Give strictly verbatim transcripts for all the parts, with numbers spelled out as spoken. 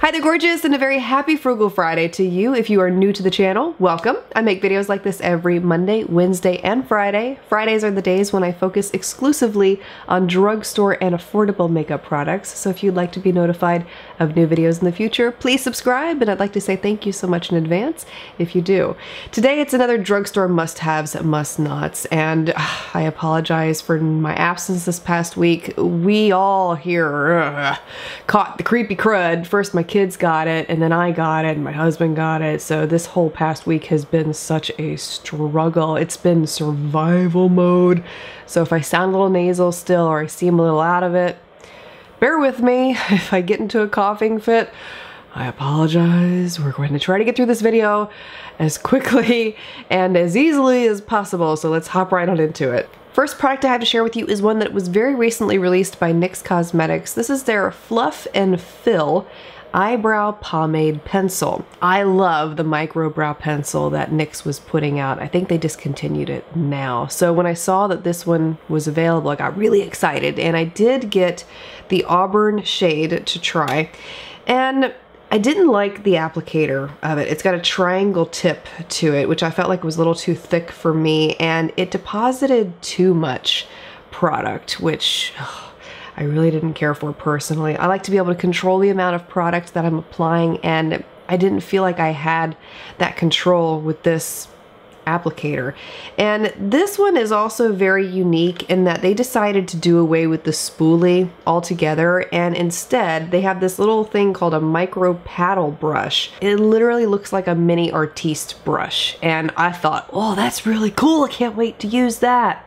Hi there gorgeous, and a very happy Frugal Friday to you. If you are new to the channel, welcome. I make videos like this every Monday, Wednesday, and Friday. Fridays are the days when I focus exclusively on drugstore and affordable makeup products. So if you'd like to be notified of new videos in the future, please subscribe, and I'd like to say thank you so much in advance if you do. Today it's another drugstore must-haves, must-nots, and uh, I apologize for my absence this past week. We all here uh, caught the creepy crud. First my kids got it, and then I got it, and my husband got it, so this whole past week has been such a struggle. It's been survival mode, so if I sound a little nasal still or I seem a little out of it, bear with me. If I get into a coughing fit, I apologize. We're going to try to get through this video as quickly and as easily as possible, so let's hop right on into it. First product I have to share with you is one that was very recently released by N Y X Cosmetics. This is their Fluff and Fill Eyebrow Pomade Pencil. I love the micro brow pencil that N Y X was putting out. I think they discontinued it now. So when I saw that this one was available, I got really excited, and I did get the Auburn shade to try. And I didn't like the applicator of it. It's got a triangle tip to it, which I felt like was a little too thick for me, and it deposited too much product, which I really didn't care for personally. I like to be able to control the amount of product that I'm applying, and I didn't feel like I had that control with this applicator. And this one is also very unique in that they decided to do away with the spoolie altogether, and instead they have this little thing called a micro paddle brush. It literally looks like a mini artiste brush, and I thought, oh, that's really cool, I can't wait to use that.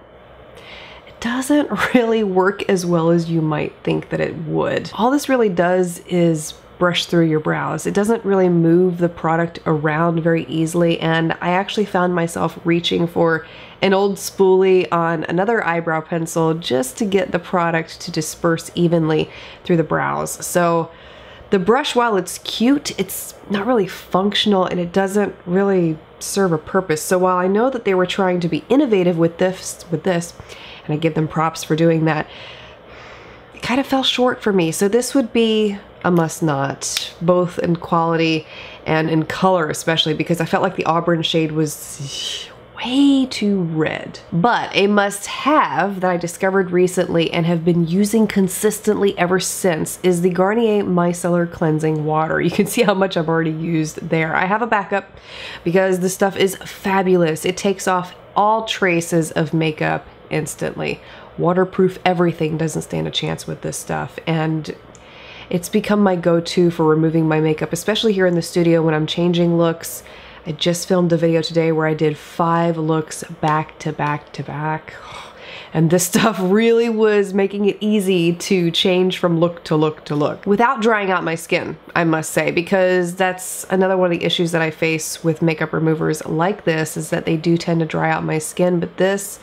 Doesn't really work as well as you might think that it would. All this really does is brush through your brows. It doesn't really move the product around very easily, and I actually found myself reaching for an old spoolie on another eyebrow pencil just to get the product to disperse evenly through the brows. So the brush, while it's cute, it's not really functional, and it doesn't really serve a purpose. So while I know that they were trying to be innovative with this, with this, and I give them props for doing that, it kind of fell short for me. So this would be a must not, both in quality and in color especially, because I felt like the Auburn shade was way too red. But a must have that I discovered recently and have been using consistently ever since is the Garnier Micellar Cleansing Water. You can see how much I've already used there. I have a backup because this stuff is fabulous. It takes off all traces of makeup instantly. Waterproof everything, doesn't stand a chance with this stuff, and it's become my go-to for removing my makeup, especially here in the studio when I'm changing looks. I just filmed a video today where I did five looks back to back to back, and this stuff really was making it easy to change from look to look to look without drying out my skin, I must say, because that's another one of the issues that I face with makeup removers like this, is that they do tend to dry out my skin, but this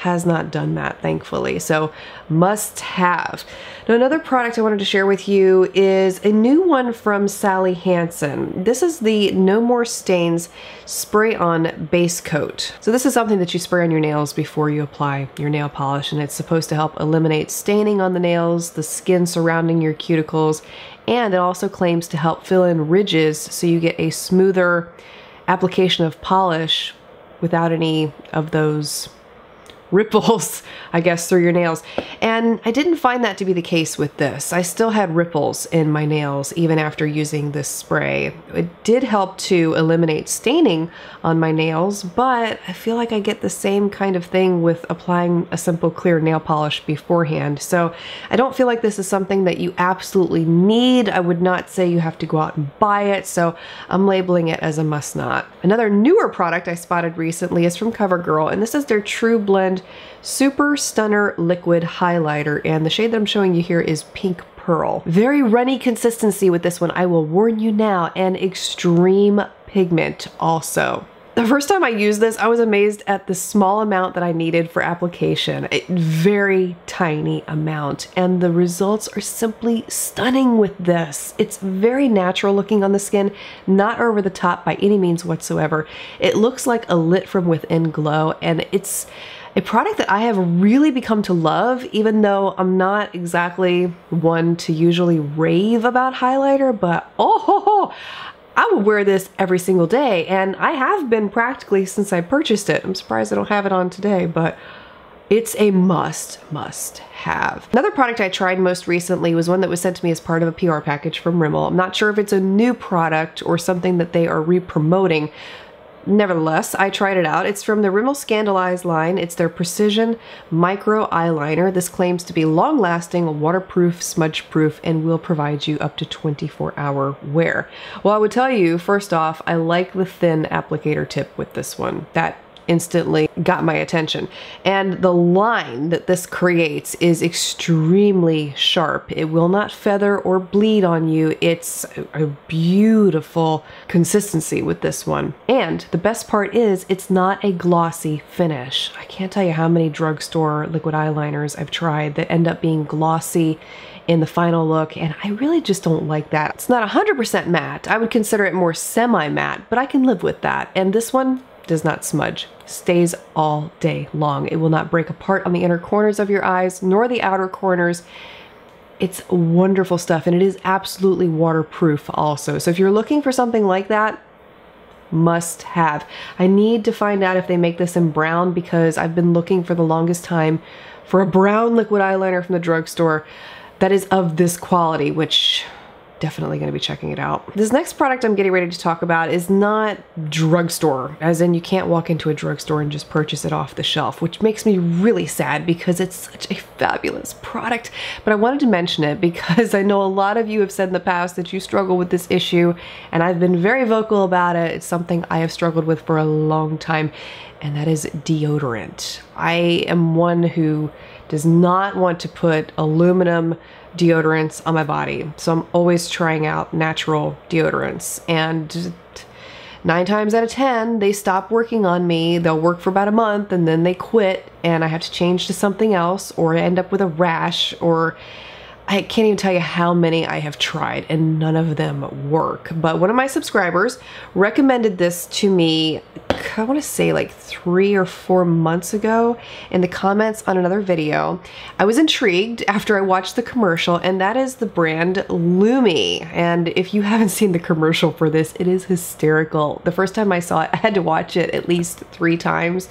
has not done that, thankfully. So must have. Now another product I wanted to share with you is a new one from Sally Hansen. This is the No More Stains Spray On Base Coat. So this is something that you spray on your nails before you apply your nail polish, and it's supposed to help eliminate staining on the nails, the skin surrounding your cuticles, and it also claims to help fill in ridges so you get a smoother application of polish without any of those ripples, I guess, through your nails. And I didn't find that to be the case with this. I still had ripples in my nails even after using this spray. It did help to eliminate staining on my nails, but I feel like I get the same kind of thing with applying a simple clear nail polish beforehand. So I don't feel like this is something that you absolutely need. I would not say you have to go out and buy it, so I'm labeling it as a must not. Another newer product I spotted recently is from CoverGirl, and this is their True Blend Super Stunner Liquid Highlighter, and the shade that I'm showing you here is Pink Pearl. Very runny consistency with this one, I will warn you now, and extreme pigment also. The first time I used this, I was amazed at the small amount that I needed for application. A very tiny amount, and the results are simply stunning with this. It's very natural looking on the skin, not over the top by any means whatsoever. It looks like a lit from within glow, and it's A product that I have really become to love, even though I'm not exactly one to usually rave about highlighter, but oh ho ho, I would wear this every single day, and I have been practically since I purchased it. I'm surprised I don't have it on today, but it's a must, must have. Another product I tried most recently was one that was sent to me as part of a P R package from Rimmel. I'm not sure if it's a new product or something that they are re-promoting. Nevertheless, I tried it out. It's from the Rimmel ScandalEyes line. It's their Precision Micro Eyeliner. This claims to be long-lasting, waterproof, smudge-proof, and will provide you up to twenty-four hour wear. Well, I would tell you, first off, I like the thin applicator tip with this one. That instantly got my attention. And the line that this creates is extremely sharp. It will not feather or bleed on you. It's a beautiful consistency with this one. And the best part is it's not a glossy finish. I can't tell you how many drugstore liquid eyeliners I've tried that end up being glossy in the final look, and I really just don't like that. It's not one hundred percent matte. I would consider it more semi-matte, but I can live with that. And this one does not smudge, stays all day long. It will not break apart on the inner corners of your eyes, nor the outer corners. It's wonderful stuff, and it is absolutely waterproof also. So if you're looking for something like that, must have. I need to find out if they make this in brown, because I've been looking for the longest time for a brown liquid eyeliner from the drugstore that is of this quality, which definitely gonna be checking it out. This next product I'm getting ready to talk about is not drugstore, as in you can't walk into a drugstore and just purchase it off the shelf, which makes me really sad because it's such a fabulous product. But I wanted to mention it because I know a lot of you have said in the past that you struggle with this issue, and I've been very vocal about it. It's something I have struggled with for a long time, and that is deodorant. I am one who does not want to put aluminum deodorants on my body. So I'm always trying out natural deodorants, and nine times out of ten, they stop working on me. They'll work for about a month and then they quit, and I have to change to something else, or I end up with a rash, or I can't even tell you how many I have tried, and none of them work. But one of my subscribers recommended this to me, I want to say like three or four months ago, in the comments on another video. I was intrigued after I watched the commercial, and that is the brand Lume. And if you haven't seen the commercial for this, it is hysterical. The first time I saw it, I had to watch it at least three times.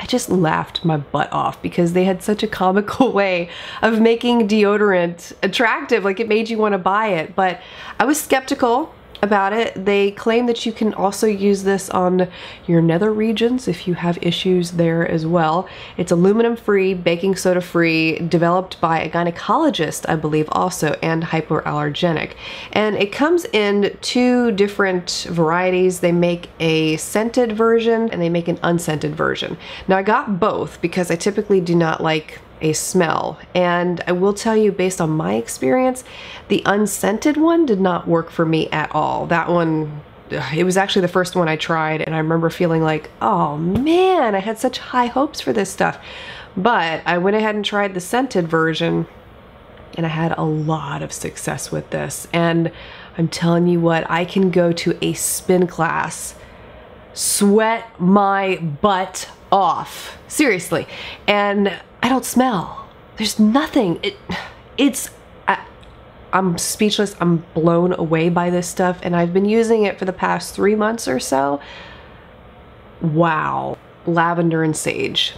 I just laughed my butt off because they had such a comical way of making deodorant attractive. Like, it made you want to buy it. But I was skeptical about it. They claim that you can also use this on your nether regions if you have issues there as well. It's aluminum free, baking soda free, developed by a gynecologist, I believe, also, and hypoallergenic. And it comes in two different varieties. They make a scented version and they make an unscented version. Now, I got both because I typically do not like a smell, and I will tell you, based on my experience, the unscented one did not work for me at all. That one, it was actually the first one I tried, and I remember feeling like, oh man, I had such high hopes for this stuff. But I went ahead and tried the scented version, and I had a lot of success with this. And I'm telling you what, I can go to a spin class, sweat my butt off, seriously, and I don't smell. There's nothing. It, it's, I, I'm speechless. I'm blown away by this stuff, and I've been using it for the past three months or so. Wow. Lavender and sage.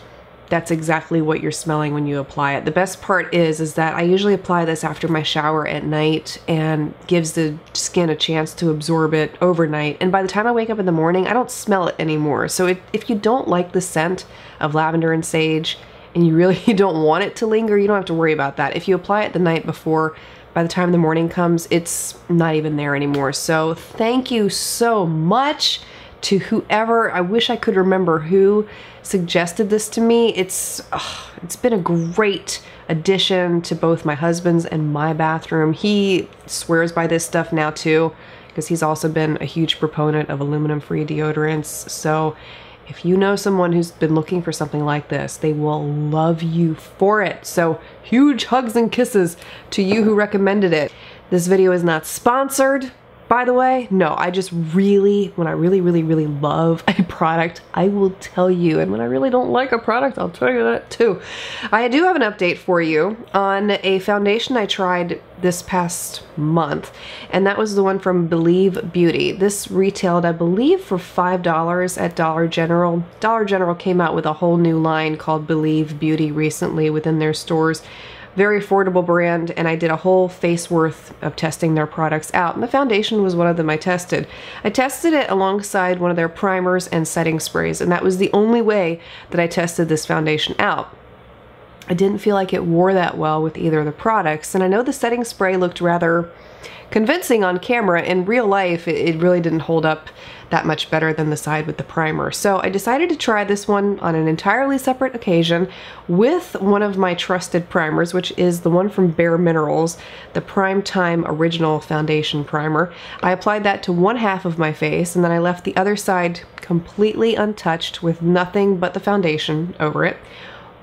That's exactly what you're smelling when you apply it. The best part is, is that I usually apply this after my shower at night, and gives the skin a chance to absorb it overnight. And by the time I wake up in the morning, I don't smell it anymore. So it, if you don't like the scent of lavender and sage, and you really you don't want it to linger, you don't have to worry about that. If you apply it the night before, by the time the morning comes, it's not even there anymore. So thank you so much to whoever, I wish I could remember who suggested this to me. It's, oh, it's been a great addition to both my husband's and my bathroom. He swears by this stuff now too, because he's also been a huge proponent of aluminum-free deodorants. So if you know someone who's been looking for something like this, they will love you for it. So huge hugs and kisses to you who recommended it. This video is not sponsored. By the way, no, I just really, when I really, really, really love a product, I will tell you. And when I really don't like a product, I'll tell you that too. I do have an update for you on a foundation I tried this past month, and that was the one from Believe Beauty. This retailed, I believe, for five dollars at Dollar General. Dollar General came out with a whole new line called Believe Beauty recently within their stores. Very affordable brand, and I did a whole face worth of testing their products out, and the foundation was one of them I tested. I tested it alongside one of their primers and setting sprays, and that was the only way that I tested this foundation out. I didn't feel like it wore that well with either of the products, and I know the setting spray looked rather convincing on camera. In real life, it really didn't hold up that much better than the side with the primer. So I decided to try this one on an entirely separate occasion with one of my trusted primers, which is the one from Bare Minerals, the Primetime Original Foundation Primer. I applied that to one half of my face, and then I left the other side completely untouched with nothing but the foundation over it.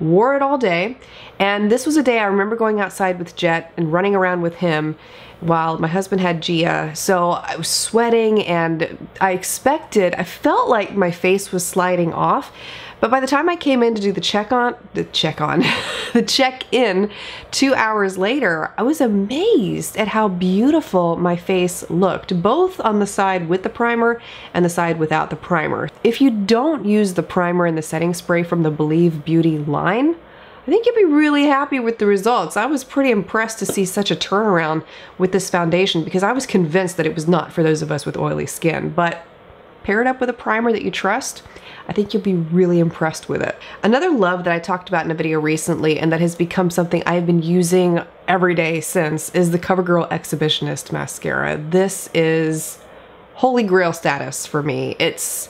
Wore it all day, and this was a day I remember going outside with Jet and running around with him while my husband had Gia, so I was sweating, and I expected, I felt like my face was sliding off, but by the time I came in to do the check-on, the check-on, the check-in two hours later, I was amazed at how beautiful my face looked, both on the side with the primer and the side without the primer. If you don't use the primer and the setting spray from the Believe Beauty line, I think you'd be really happy with the results. I was pretty impressed to see such a turnaround with this foundation, because I was convinced that it was not for those of us with oily skin, but pair it up with a primer that you trust, I think you'll be really impressed with it. Another love that I talked about in a video recently, and that has become something I've been using every day since, is the CoverGirl Exhibitionist Mascara. This is holy grail status for me. It's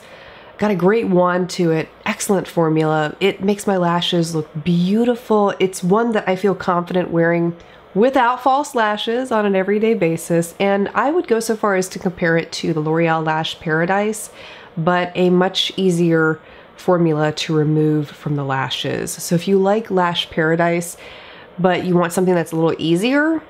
got a great wand to it, excellent formula. It makes my lashes look beautiful. It's one that I feel confident wearing without false lashes on an everyday basis, and I would go so far as to compare it to the L'Oreal Lash Paradise, but a much easier formula to remove from the lashes. So if you like Lash Paradise, but you want something that's a little easier,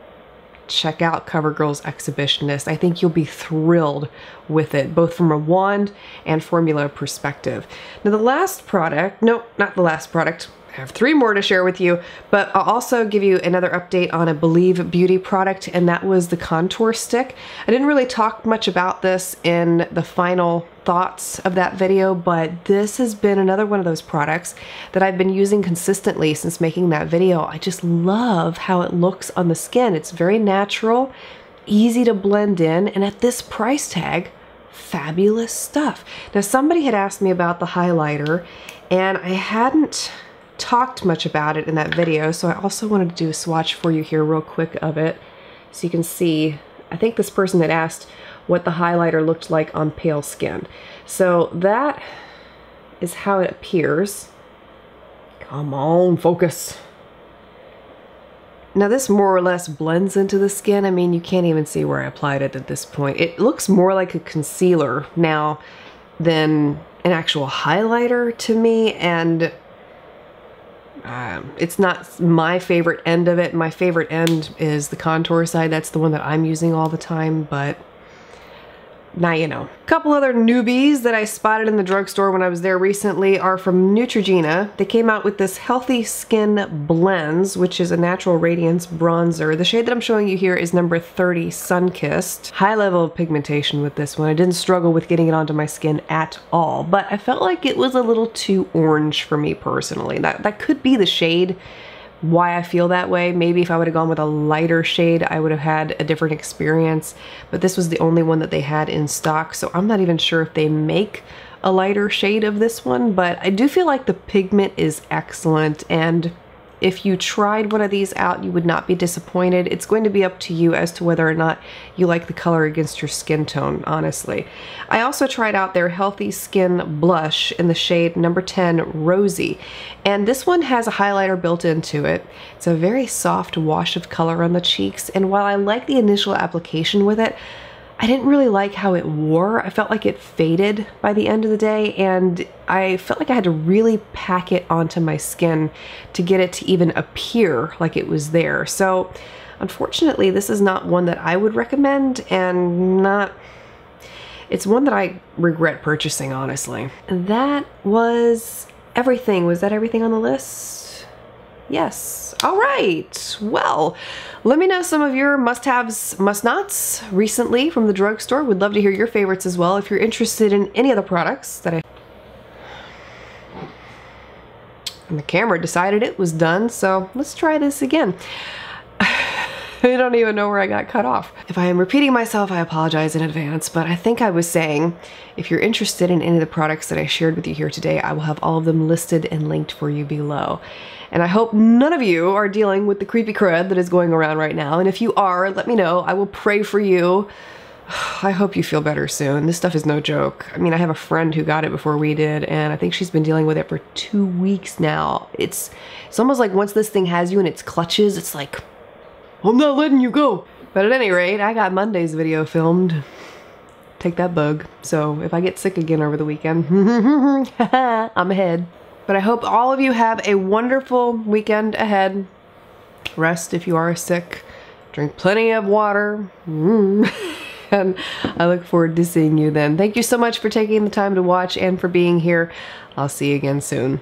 check out CoverGirl's Exhibitionist. I think you'll be thrilled with it, both from a wand and formula perspective. Now the last product, no, not the last product, I have three more to share with you, but I'll also give you another update on a Believe Beauty product, and that was the contour stick. I didn't really talk much about this in the final thoughts of that video, but this has been another one of those products that I've been using consistently since making that video. I just love how it looks on the skin. It's very natural, easy to blend in, and at this price tag, fabulous stuff. Now, somebody had asked me about the highlighter, and I hadn't talked much about it in that video, so I also wanted to do a swatch for you here real quick of it, so you can see. I think this person had asked what the highlighter looked like on pale skin. So that is how it appears. Come on, focus. Now this more or less blends into the skin. I mean, you can't even see where I applied it at this point. It looks more like a concealer now than an actual highlighter to me, and Um, it's not my favorite end of it. My favorite end is the contour side. That's the one that I'm using all the time, but now you know. A couple other newbies that I spotted in the drugstore when I was there recently are from Neutrogena. They came out with this Healthy Skin Blends, which is a natural radiance bronzer. The shade that I'm showing you here is number thirty, Sunkissed. High level of pigmentation with this one. I didn't struggle with getting it onto my skin at all, but I felt like it was a little too orange for me personally. That, that could be the shade, why I feel that way. Maybe if I would have gone with a lighter shade, I would have had a different experience, but this was the only one that they had in stock, so I'm not even sure if they make a lighter shade of this one, but I do feel like the pigment is excellent, and if you tried one of these out, you would not be disappointed. It's going to be up to you as to whether or not you like the color against your skin tone, honestly. I also tried out their Healthy Skin Blush in the shade number ten, Rosy. And this one has a highlighter built into it. It's a very soft wash of color on the cheeks. And while I like the initial application with it, I didn't really like how it wore. I felt like it faded by the end of the day, and I felt like I had to really pack it onto my skin to get it to even appear like it was there. So Unfortunately, this is not one that I would recommend, and not, it's one that I regret purchasing, honestly. That was everything. Was that everything on the list? Yes. All right. Well, let me know some of your must-haves, must-nots recently from the drugstore. Would love to hear your favorites as well. If you're interested in any of the products that I... And the camera decided it was done, so let's try this again. I don't even know where I got cut off. If I am repeating myself, I apologize in advance, but I think I was saying, if you're interested in any of the products that I shared with you here today, I will have all of them listed and linked for you below. And I hope none of you are dealing with the creepy crud that is going around right now, and if you are, let me know. I will pray for you. I hope you feel better soon. This stuff is no joke. I mean, I have a friend who got it before we did, and I think she's been dealing with it for two weeks now. It's, it's almost like once this thing has you in its clutches, it's like, I'm not letting you go. But at any rate, I got Monday's video filmed. Take that bug. So if I get sick again over the weekend, I'm ahead. But I hope all of you have a wonderful weekend ahead. Rest if you are sick. Drink plenty of water. Mm. And I look forward to seeing you then. Thank you so much for taking the time to watch and for being here. I'll see you again soon.